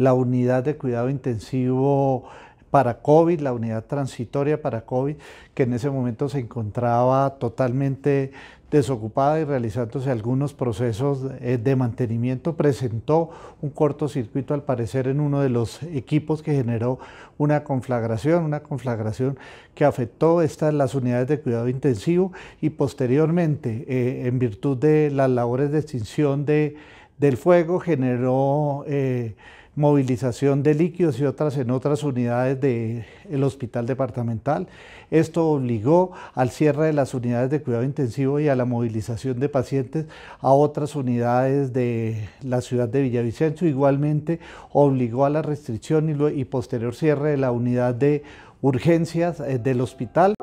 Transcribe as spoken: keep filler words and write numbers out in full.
la unidad de cuidado intensivo para COVID, la unidad transitoria para COVID, que en ese momento se encontraba totalmente desocupada y realizándose algunos procesos de mantenimiento, presentó un cortocircuito al parecer en uno de los equipos que generó una conflagración, una conflagración que afectó estas las unidades de cuidado intensivo y posteriormente, eh, en virtud de las labores de extinción de, del fuego, generó eh, movilización de líquidos y otras en otras unidades del hospital departamental. Esto obligó al cierre de las unidades de cuidado intensivo y a la movilización de pacientes a otras unidades de la ciudad de Villavicencio. Igualmente obligó a la restricción y, y posterior cierre de la unidad de urgencias del hospital.